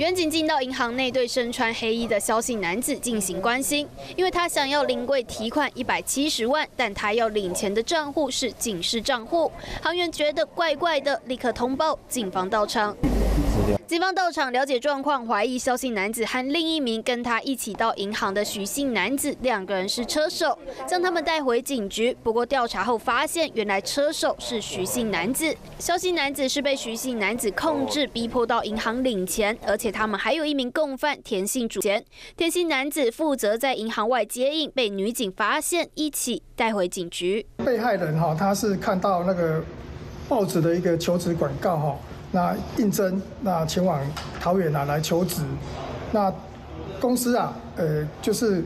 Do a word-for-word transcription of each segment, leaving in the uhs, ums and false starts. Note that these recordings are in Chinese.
远景进到银行内对身穿黑衣的萧姓男子进行关心，因为他想要临柜提款一百七十万，但他要领钱的账户是警示账户。行员觉得怪怪的，立刻通报警方到场。 警方到场了解状况，怀疑萧姓男子和另一名跟他一起到银行的徐姓男子两个人是车手，将他们带回警局。不过调查后发现，原来车手是徐姓男子，萧姓男子是被徐姓男子控制，逼迫到银行领钱，而且他们还有一名共犯田姓主嫌，田姓男子负责在银行外接应，被女警发现，一起带回警局。被害人哈，他是看到那个报纸的一个求职广告哈。 那应征，那前往桃园啊来求职，那公司啊，呃，就是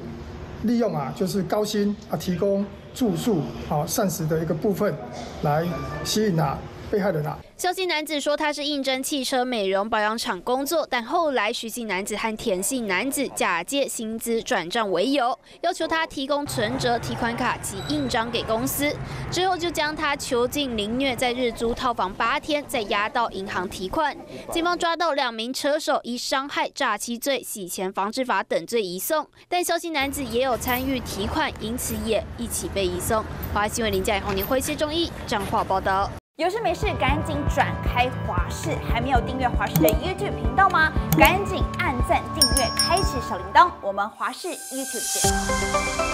利用啊，就是高薪啊，提供住宿、好膳食的一个部分来吸引啊被害人啊。萧姓男子说他是应征汽车美容保养厂工作，但后来徐姓男子和田姓男子假借薪资转账为由，要求他提供存折、提款卡及印章给公司，之后就将他囚禁凌虐，在日租套房八天，再押到银行提款。警方抓到两名车手，以伤害、诈欺罪、洗钱防治法等罪移送，但萧姓男子也有参与提款，因此也一起被移送。华视新闻林嘉颖、洪年辉、谢忠义，彰化报道。 有事没事，赶紧转开华视！还没有订阅华视的 YouTube 频道吗？赶紧按赞、订阅、开启小铃铛！我们华视 YouTube 见。